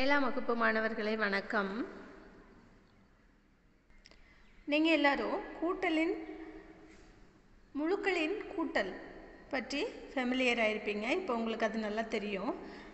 ஏழாம் வகுப்பு மாணவர்களே வணக்கம். நீங்கள் எல்லாரும் கூட்டலின் முழுக்களின் கூட்டல் பற்றி ஃபெமிலியர் ஆகிருப்பீங்க. இப்போ உங்களுக்கு அது நல்லா தெரியும்.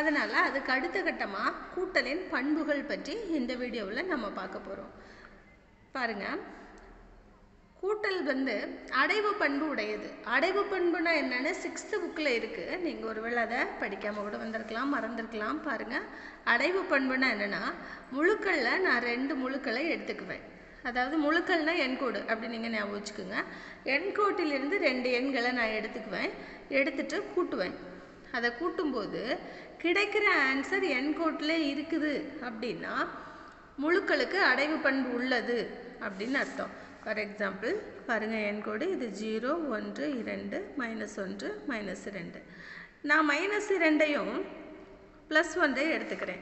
அதனால் அதுக்கு அடுத்த கட்டமாக கூட்டலின் பண்புகள் பற்றி இந்த வீடியோவில் நம்ம பார்க்க போகிறோம். பாருங்கள், கூட்டல் வந்து அடைவு பண்பு உடையது. அடைவு பண்புனா என்னென்னு 6th புக்கில் இருக்குது. நீங்கள் ஒருவேளை அதை படிக்காமல் கூட வந்திருக்கலாம், மறந்துருக்கலாம். பாருங்கள், அடைவு பண்புனா என்னென்னா, முழுக்களில் நான் 2 முழுக்களை எடுத்துக்குவேன். அதாவது முழுக்கள்னால் எண்கோடு அப்படி நீங்கள் ஞாபகம் வச்சுக்கோங்க. எண்கோட்டிலிருந்து 2 எண்களை நான் எடுத்துக்குவேன், எடுத்துகிட்டு கூட்டுவேன். அதை கூட்டும்போது கிடைக்கிற ஆன்சர் எண்கோட்டில் இருக்குது அப்படின்னா முழுக்களுக்கு அடைவு பண்பு உள்ளது அப்படின்னு அர்த்தம். ஃபார் எக்ஸாம்பிள் பாருங்கள், என் கோடு இது 0, 1, 2, -1, -2. நான் -2ஐயும் +1 எடுத்துக்கிறேன்.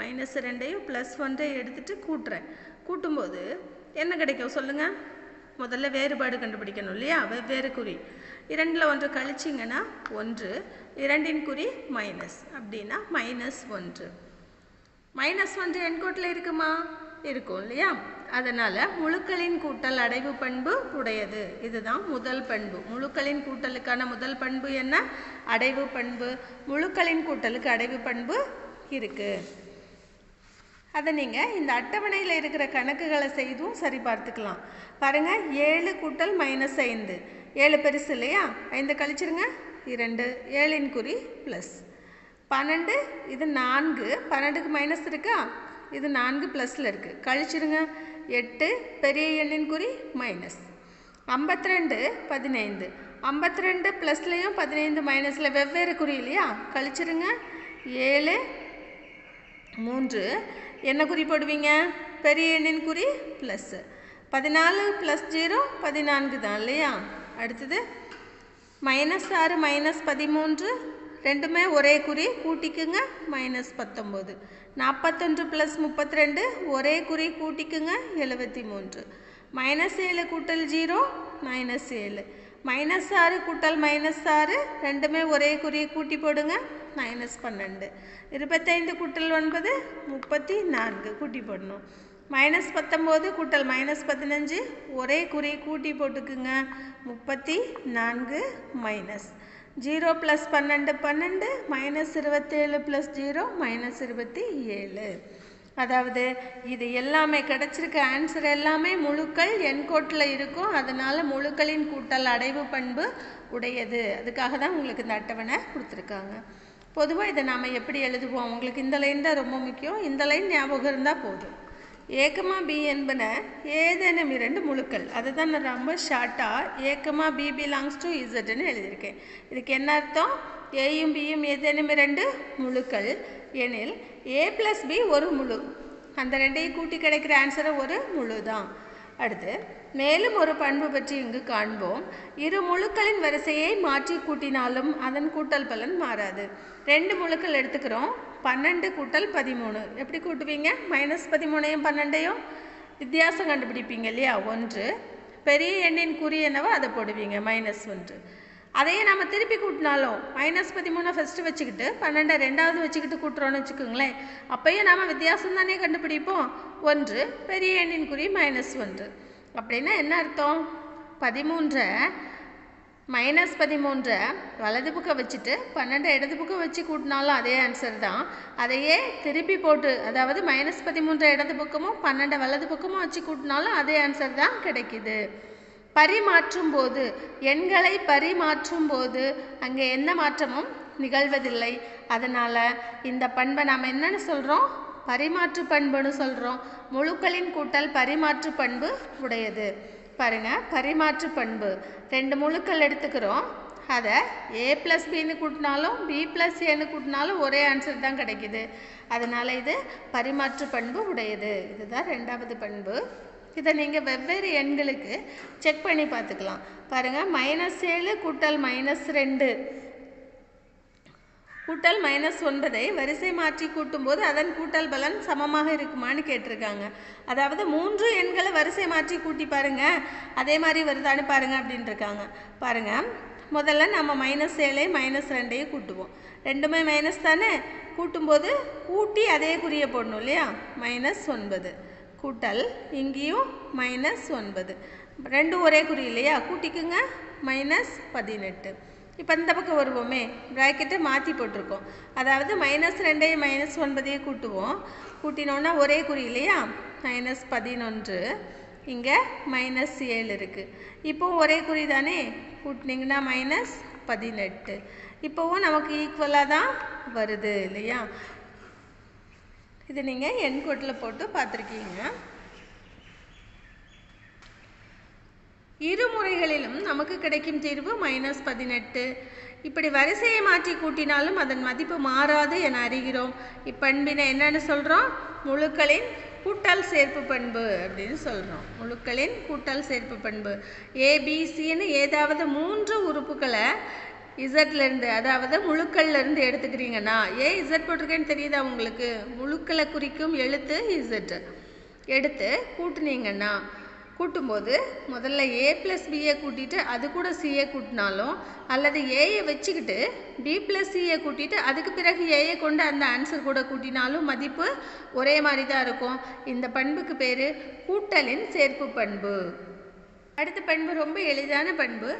-2ஐயும் +1 எடுத்துகிட்டு கூட்டுறேன். கூட்டும்போது என்ன கிடைக்கும் சொல்லுங்கள்? முதல்ல வேறுபாடு கண்டுபிடிக்கணும் இல்லையா? வெவ்வேறு குறி. 2ல் 1 கழிச்சிங்கன்னா 1, 2ன் குறி மைனஸ், அப்படின்னா -1. -1 என் கோட்டில் இருக்குமா? இருக்கும் இல்லையா? அதனால் முழுக்களின் கூட்டல் அடைவு பண்பு உடையது. இதுதான் முதல் பண்பு. முழுக்களின் கூட்டலுக்கான முதல் பண்பு என்ன? அடைவு பண்பு. முழுக்களின் கூட்டலுக்கு அடைவு பண்பு இருக்குது. அதை நீங்கள் இந்த அட்டவணையில் இருக்கிற கணக்குகளை செய்தும் சரி பார்த்துக்கலாம். பாருங்கள், 7 - -5. 7 பெருசு இல்லையா? 5 கழிச்சிருங்க, 2. 7ன் குறி ப்ளஸ். 12 இது 4. 12க்கு மைனஸ் இருக்கா? இது 4 ப்ளஸில் இருக்குது, கழிச்சிருங்க. 8 பெரிய எண்ணின் குறி மைனஸ். 52 15. 52 ப்ளஸ்லையும் 15 மைனஸில் வெவ்வேறு குறி இல்லையா? கழிச்சிருங்க. 7 - 3 என்ன குறி போடுவீங்க? பெரிய எண்ணின் குறி ப்ளஸ்ஸு. 14 + 0 14 தான் இல்லையா? அடுத்தது -6 -13 ரெண்டுமே ஒரே குறி, கூட்டிக்குங்க -19. 41 + 32 ஒரே குறி, கூட்டிக்குங்க 73. -7 கூட்டல் 0 -7. -6 கூட்டல் -6 ரெண்டுமே ஒரே குறி, கூட்டி போடுங்க -12. 25 கூட்டல் 9 34 கூட்டி போடணும். -19 கூட்டல் -15 ஒரே குறி, கூட்டி போட்டுக்குங்க 34 மைனஸ். 0 + 12 -27 + 0 -27. அதாவது இது எல்லாமே கிடச்சிருக்க ஆன்சர் எல்லாமே முழுக்கள் எண்கோட்டில் இருக்கும். அதனால் முழுக்களின் கூட்டல் அடைவு பண்பு உடையது. அதுக்காக தான் உங்களுக்கு இந்த அட்டவணை கொடுத்துருக்காங்க. பொதுவாக இதை நாம் எப்படி எழுதுவோம்? உங்களுக்கு இந்த லைன் தான் ரொம்ப முக்கியம். இந்த லைன் ஞாபகம் இருந்தால் போதும். a, b என்பன ஏதேனும் 2 முழுக்கள். அதுதான் நான் ரொம்ப ஷார்ட்டாக a, b belongs to z எழுதியிருக்கேன். இதுக்கு என்ன அர்த்தம்? ஏயும் பியும் ஏதேனும் 2 முழுக்கள் எனில் a + b ஒரு முழு. அந்த 2ஐயும் கூட்டி கிடைக்கிற ஆன்சரை ஒரு முழு தான். அடுத்து மேலும் ஒரு பண்பு பற்றி இங்கு காண்போம். 2 முழுக்களின் வரிசையை மாற்றி கூட்டினாலும் அதன் கூட்டல் பலன் மாறாது. 2 முழுக்கள் எடுத்துக்கிறோம். 12 - 13 எப்படி கூட்டுவீங்க? -13ஐயும் 12ஐயும் வித்தியாசம் கண்டுபிடிப்பீங்க இல்லையா? 1 பெரிய எண்ணின் குறி என்னவோ அதை போடுவீங்க -1. அதையே நம்ம திருப்பி கூட்டினாலும் -13 ஃபஸ்ட்டு வச்சுக்கிட்டு 12 ரெண்டாவது வச்சுக்கிட்டு கூட்டுறோன்னு வச்சுக்கோங்களேன். அப்போயும் நாம் வித்தியாசம் தானே கண்டுபிடிப்போம். 1 பெரிய எண்ணின் குறி -1 அப்படின்னா என்ன அர்த்தம்? 13 - 13 வலது பக்கம் வச்சுட்டு 12 இடது பக்கம் வச்சு கூட்டினாலும் அதே ஆன்சர் தான். அதையே திருப்பி போட்டு, அதாவது -13 இடது பக்கமும் 12 வலது பக்கமும் வச்சு கூட்டினாலும் அதே ஆன்சர் தான் கிடைக்கிது. பரிமாற்றும்போது, எண்களை பரிமாற்றும்போது அங்கே எந்த மாற்றமும் நிகழ்வதில்லை. அதனால் இந்த பண்பை நாம் என்னன்னு சொல்கிறோம்? பரிமாற்று பண்புன்னு சொல்கிறோம். முழுக்களின் கூட்டல் பரிமாற்று பண்பு உடையது. பாருங்கள், பரிமாற்று பண்பு. 2 முழுக்கள் எடுத்துக்கிறோம். அதை a + bன்னு கூட்டினாலும் b + aன்னு கூட்டினாலும் ஒரே ஆன்சர் தான் கிடைக்கிது. அதனால் இது பரிமாற்று பண்பு உடையது. இதுதான் 2வது பண்பு. இதை நீங்கள் வெவ்வேறு எண்களுக்கு செக் பண்ணி பார்த்துக்கலாம். பாருங்கள், -7 கூட்டல் -2 கூட்டல் -9ஐ வரிசை மாற்றி கூட்டும்போது அதன் கூட்டல் பலன் சமமாக இருக்குமான்னு கேட்டிருக்காங்க. அதாவது 3 எண்களை வரிசை மாற்றி கூட்டி பாருங்கள் அதே மாதிரி வருதான்னு பாருங்கள் அப்படின்ட்டுருக்காங்க. பாருங்கள், முதல்ல நம்ம -7ஐ -2ஐ கூட்டுவோம். ரெண்டுமே மைனஸ் தானே, கூட்டும்போது கூட்டி அதே குறியை போடணும் இல்லையா? -9 கூட்டல் இங்கேயும் -9, ரெண்டும் ஒரே குறி இல்லையா, கூட்டிக்குங்க -18. இப்போ இந்த பக்கம் வருவோமே, ப்ராக்கெட்டை மாற்றி போட்டிருக்கோம். அதாவது -2ஐயும் -9ஐயும் கூட்டுவோம், கூட்டினோன்னா ஒரே குறி இல்லையா, -11. இங்கே -7 இருக்குது, இப்போவும் ஒரே குறி தானே, கூட்டினிங்கன்னா -18. இப்போவும் நமக்கு ஈக்குவலாக தான் வருது இல்லையா? இது நீங்கள் எண்கோட்டில் போட்டு பார்த்துருக்கீங்க. இரு முறைகளிலும் நமக்கு கிடைக்கும் தீர்வு -18. இப்படி வரிசையை மாற்றி கூட்டினாலும் அதன் மதிப்பு மாறாது என அறிகிறோம். இப்பண்பினை என்னன்னு சொல்கிறோம்? முழுக்களின் கூட்டல் சேர்ப்பு பண்பு அப்படின்னு சொல்கிறோம். முழுக்களின் கூட்டல் சேர்ப்பு பண்பு. ஏபிசின்னு ஏதாவது 3 உறுப்புகளை இசட்லேருந்து, அதாவது முழுக்கள்லேருந்து எடுத்துக்கிறீங்கன்னா, ஏன் இசட் போட்டிருக்கேன்னு தெரியுதா உங்களுக்கு? முழுக்களை குறிக்கும் எழுத்து இசட் எடுத்து கூட்டினீங்கன்னா, கூட்டும்போது முதல்ல A+Bயை கூட்டிட்டு அது கூட Cயை கூட்டினாலும், அல்லது Aயை வச்சுக்கிட்டு B+Cயை கூட்டிட்டு அதுக்கு பிறகு Aயை கொண்டு அந்த ஆன்சர் கூட கூட்டினாலும் மதிப்பு ஒரே மாதிரி தான் இருக்கும். இந்த பண்புக்கு பேர் கூட்டலின் சேர்ப்பு பண்பு. அடுத்த பண்பு ரொம்ப எளிதான பண்பு.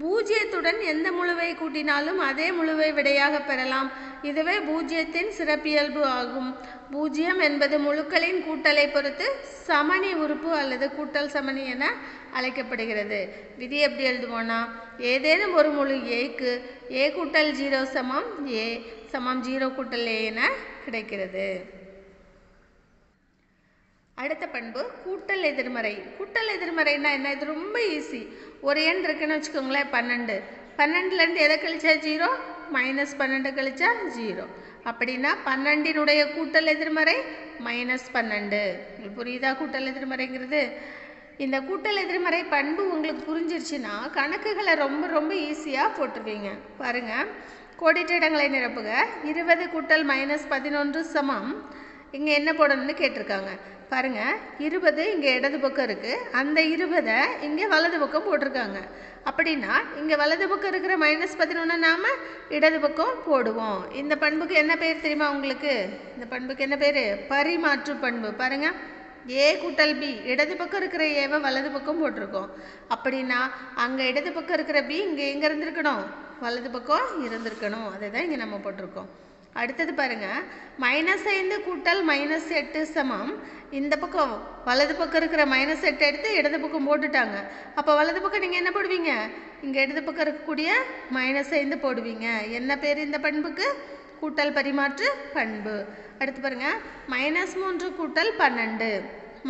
பூஜ்ஜியத்துடன் எந்த முழுவை கூட்டினாலும் அதே முழுவை விடையாக பெறலாம். இதுவே பூஜ்ஜியத்தின் சிறப்பியல்பு ஆகும். பூஜ்ஜியம் என்பது முழுக்களின் கூட்டலை பொறுத்து சமணி உறுப்பு அல்லது கூட்டல் சமணி என அழைக்கப்படுகிறது. விதி எப்படி எழுதுவோன்னா, ஏதேனும் ஒரு முழு ஏக்கு A கூட்டல் 0 சமம் A சமம் 0 கூட்டல் A என கிடைக்கிறது. அடுத்த பண்பு கூட்டல் எதிர்மறை. கூட்டல் எதிர்மறைனா என்ன? இது ரொம்ப ஈஸி. ஒரு எண் இருக்குன்னு வச்சுக்கோங்களேன் 12 12லேருந்து எதை கழிச்சா 0, -12 கழிச்சா 0. அப்படின்னா 12னுடைய கூட்டல் எதிர்மறை -12. புரியுதா கூட்டல் எதிர்மறைங்கிறது? இந்த கூட்டல் எதிர்மறை பண்பு உங்களுக்கு புரிஞ்சிருச்சுன்னா கணக்குகளை ரொம்ப ரொம்ப ஈஸியாக போட்டுருவீங்க. பாருங்கள், கோடிட்ட இடங்களை நிரப்புக. 20 கூட்டல் -11 சமம், இங்கே என்ன போடணும்னு கேட்டிருக்காங்க. பாருங்கள், 20 இங்கே இடது பக்கம் இருக்குது, அந்த 20 இங்கே வலது பக்கம் போட்டிருக்காங்க. அப்படின்னா இங்கே வலது பக்கம் இருக்கிற -11 நாம் இடது பக்கம் போடுவோம். இந்த பண்புக்கு என்ன பேர் தெரியுமா உங்களுக்கு? இந்த பண்புக்கு என்ன பேர்? பரிமாற்று பண்பு. பாருங்கள், A கூட்டல் B, இடது பக்கம் இருக்கிற ஏவை வலது பக்கம் போட்டிருக்கோம். அப்படின்னா அங்கே இடது பக்கம் இருக்கிற B இங்கே இருந்திருக்கணும், வலது பக்கம் இருந்திருக்கணும். அதை தான் இங்கே நம்ம போட்டிருக்கோம். அடுத்தது பாருங்கள், -5 கூட்டல் -8 சமம். இந்த பக்கம் வலது பக்கம் இருக்கிற -8 எடுத்து இடது பக்கம் போட்டுட்டாங்க. அப்போ வலது பக்கம் நீங்கள் என்ன போடுவீங்க? இங்கே இடது பக்கம் இருக்கக்கூடிய -5 போடுவீங்க. என்ன பேர் இந்த பண்புக்கு? கூட்டல் பரிமாற்று பண்பு. அடுத்து பாருங்கள், -3 கூட்டல் 12.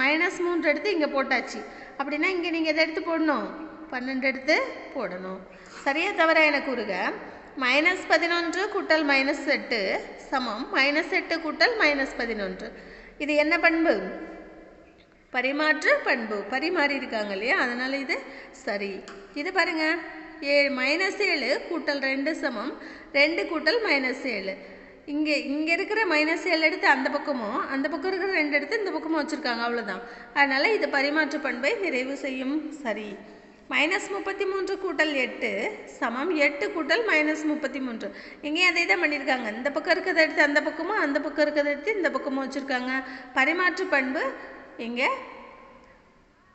-3 எடுத்து இங்கே போட்டாச்சு. அப்படின்னா இங்கே நீங்கள் எதை எடுத்து போடணும்? 12 எடுத்து போடணும். சரியா தவறா என கூறுக. -11 கூட்டல் -8 சமம் -8 கூட்டல் -11. இது என்ன பண்பு? பரிமாற்று பண்பு. பரிமாறி இருக்காங்க இல்லையா, அதனால் இது சரி. இது பாருங்கள், -7 கூட்டல் 2 சமம் 2 கூட்டல் -7. இங்கே இருக்கிற -7 எடுத்து அந்த பக்கமும், அந்த பக்கம் இருக்கிற 2 எடுத்து இந்த பக்கமும் வச்சுருக்காங்க, அவ்வளோதான். அதனால் இது பரிமாற்று பண்பை நிறைவு செய்யும். சரி. -33 கூட்டல் 8 சமம் 8 கூட்டல் -33. இங்கேயும் அதே தான் பண்ணியிருக்காங்க. இந்த பக்கம் இருக்கிறத எடுத்து அந்த பக்கமும், அந்த பக்கம் இருக்கிறத எடுத்து இந்த பக்கமும் வச்சுருக்காங்க. பரிமாற்று பண்பு இங்கே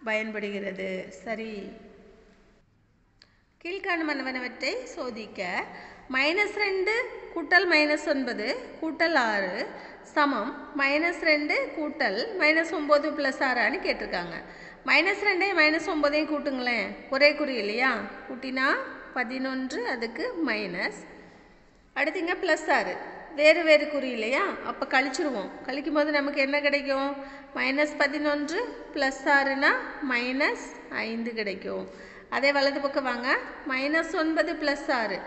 பயன்படுகிறது. சரி. கீழ்காணுமனவனவற்றை சோதிக்க. -2 கூட்டல் -9 கூட்டல் 6 சமம் -2 கூட்டல் -9 + 6 கேட்டிருக்காங்க. -2ஐயும் -9ஐயும் கூட்டுங்களேன், ஒரே குறி இல்லையா, கூட்டினா 11, அதுக்கு மைனஸ். அடுத்துங்க +6, வேறு வேறு குறி இல்லையா, அப்போ கழிச்சிடுவோம். கழிக்கும் போது நமக்கு என்ன கிடைக்கும்? -11 + 6னா -5 கிடைக்கும். அதே வலது பக்கம் வாங்க, -9 + 6,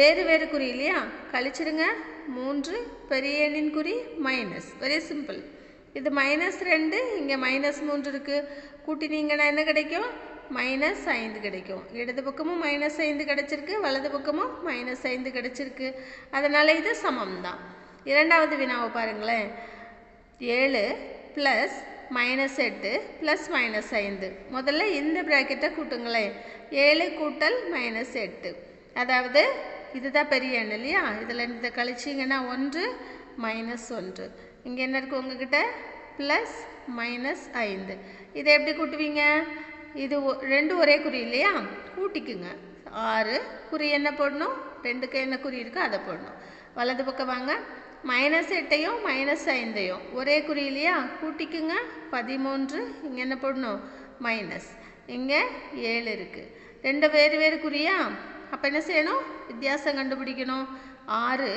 வேறு வேறு குறி இல்லையா, கழிச்சிடுங்க. 3 பெரிய எண்ணின் குறி மைனஸ். Very simple. இது -2, இங்கே -3 இருக்குது, கூட்டினீங்கன்னா என்ன கிடைக்கும்? -5 கிடைக்கும். இடது பக்கமும் -5 கிடைச்சிருக்கு, வலது பக்கமும் -5 கிடைச்சிருக்கு. அதனால் இது சமம் தான். இரண்டாவது வினாவை பாருங்களேன். 7 + -8 + -5. முதல்ல இந்த ப்ராக்கெட்டை கூட்டுங்களேன். 7 கூட்டல் -8 அதாவது இதுதான் பெரிய எண் இல்லையா. இதில் இந்த கழிச்சிங்கன்னா 1 - 1 இங்கே என்ன இருக்குது உங்ககிட்ட ப்ளஸ் மைனஸ் 5. இதை எப்படி கூட்டுவீங்க? இது ரெண்டு ஒரே குறி இல்லையா, கூட்டிக்குங்க 6 குறி என்ன போடணும், ரெண்டுக்கு என்ன குறி இருக்கோ அதை போடணும். வலது பக்கம் வாங்க, -8ஐயும் -5ஐயும் ஒரே குறி இல்லையா கூட்டிக்குங்க 13. இங்கே என்ன போடணும் மைனஸ், இங்கே 7 இருக்குது, ரெண்டு வேறு வேறு குறியா, அப்போ என்ன செய்யணும் வித்தியாசம் கண்டுபிடிக்கணும். 6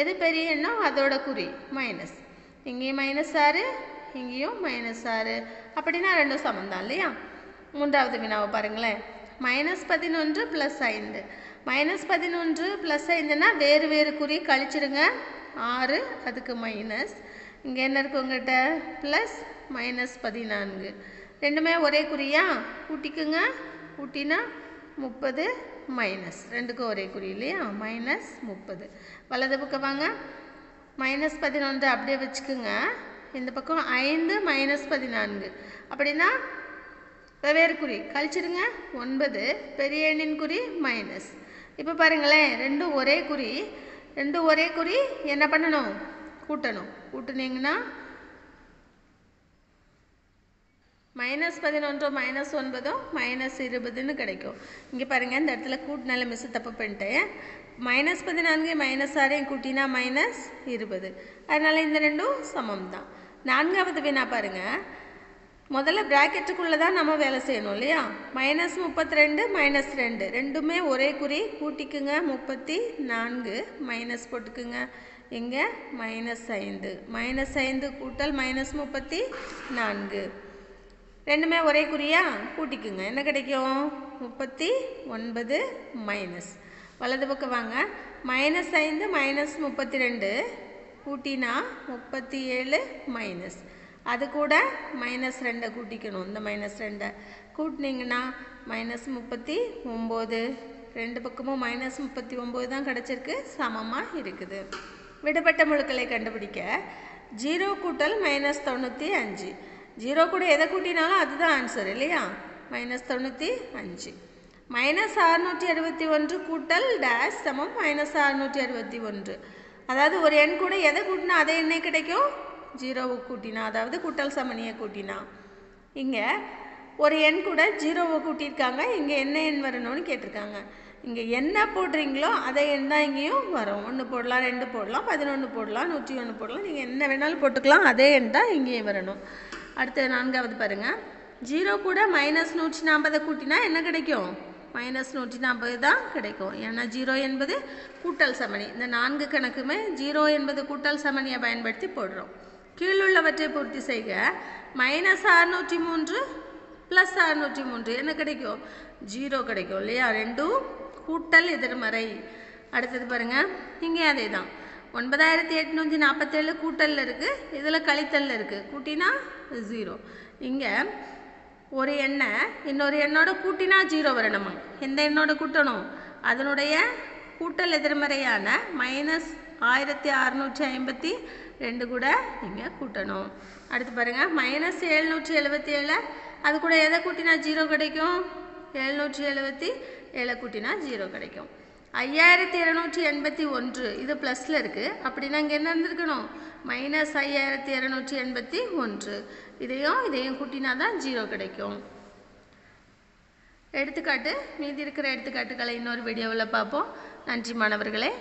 எது பெரிய எண்ணோ அதோட குறி மைனஸ், இங்கேயும் -6 இங்கேயும் -6, அப்படின்னா ரெண்டும் சமந்தான் இல்லையா. மூன்றாவது வினாவை பாருங்களேன், -11 + 5. -11 + 5னா வேறு வேறு குறி கழிச்சிடுங்க 6 அதுக்கு மைனஸ், இங்கே என்ன இருக்கு உங்கள்கிட்ட ப்ளஸ் -14, ரெண்டுமே ஒரே குறியா கூட்டிக்குங்க, கூட்டினா 30 மைனஸ், ரெண்டுக்கும் ஒரே குறி இல்லையா -30. வலது பக்கம் வாங்க, -11 அப்படியே வச்சுக்குங்க, இந்த பக்கம் 5 -14 அப்படின்னா வெவ்வேறு குறி கழிச்சிடுங்க 9 பெரிய எண்ணின் குறி மைனஸ். இப்போ பாருங்களேன் ரெண்டும் ஒரே குறி என்ன பண்ணணும் கூட்டணும், கூட்டுனீங்கன்னா -11 - 9 -20ன்னு கிடைக்கும். இங்கே பாருங்கள் இந்த இடத்துல கூட்டினால மிஸ் தப்பு பண்ணிட்டேன், -14 -6 கூட்டினா -20, அதனால் இந்த ரெண்டும் சமம் தான். நான்காவது வினா பாருங்கள், முதல்ல ப்ராக்கெட்டுக்குள்ளே தான் நம்ம வேலை செய்யணும் இல்லையா. -32 - 2 ரெண்டுமே ஒரே குறி கூட்டிக்குங்க 34 மைனஸ் போட்டுக்குங்க, இங்கே -5 கூட்டல் -34 ரெண்டுமே ஒரே குறியா கூட்டிக்குங்க, என்ன கிடைக்கும் 39 மைனஸ். வலது பக்கம் வாங்க, -5 - 32 கூட்டினா 37 மைனஸ், அது கூட -2 கூட்டிக்கணும், இந்த -2 கூட்டினீங்கன்னா -39, ரெண்டு பக்கமும் -39 தான் கிடச்சிருக்கு, சமமாக இருக்குது. விடுபட்ட முழுக்களை கண்டுபிடிக்க 0 - -95, 0 கூட எதை கூட்டினாலும் அதுதான் ஆன்சர் இல்லையா -95. -661 கூட்டல் டேஷ் சமம் -661, அதாவது ஒரு எண் கூட எதை கூட்டினா அதே எண்ணே கிடைக்கும், 0 கூட்டினா அதாவது கூட்டல் சமணியை கூட்டினா. இங்கே ஒரு எண் கூட 0 கூட்டியிருக்காங்க, இங்கே என்ன எண் வரணும்னு கேட்டிருக்காங்க, இங்கே என்ன போடுறீங்களோ அதே எண் தான் இங்கேயும் வரும், 1 போடலாம் 2 போடலாம் 11 போடலாம் 101 போடலாம், நீங்கள் என்ன வேணாலும் போட்டுக்கலாம் அதே எண் தான் இங்கேயும் வரணும். அடுத்து 4வது பாருங்கள், 0 கூட -140 கூட்டினா என்ன கிடைக்கும் -140 தான் கிடைக்கும், ஏன்னா 0 என்பது கூட்டல் சமணி, இந்த 4 கணக்குமே 0 என்பது கூட்டல் சமணியை பயன்படுத்தி போடுறோம். கீழுள்ளவற்றை பூர்த்தி செய்க, -603 + 603 என்ன கிடைக்கும் 0 கிடைக்கும் இல்லையா, ரெண்டும் கூட்டல் எதிர்மறை. அடுத்தது பாருங்கள் இங்கே அதே தான், 9847 கூட்டலில் இருக்குது, இதில் கழித்தலில் இருக்குது, கூட்டினா 0, இங்கே ஒரு எண்ணை இன்னொரு எண்ணோட கூட்டினா 0 வரணுமா, எந்த எண்ணோட கூட்டணும் அதனுடைய கூட்டல் எதிர்மறையான -1652 கூட நீங்கள் கூட்டணும். அடுத்து பாருங்கள் -777 அது கூட எதை கூட்டினா 0 கிடைக்கும், 777 கூட்டினா 0 கிடைக்கும். 5281 இது ப்ளஸில் இருக்குது, அப்படின்னா இங்கே என்ன இருந்திருக்கணும் -5281, இதையும் கூட்டினா தான் 0 கிடைக்கும். எடுத்துக்காட்டு மீதி இருக்கிற எடுத்துக்காட்டுகளை இன்னொரு வீடியோவில் பார்ப்போம். நன்றி மாணவர்களே.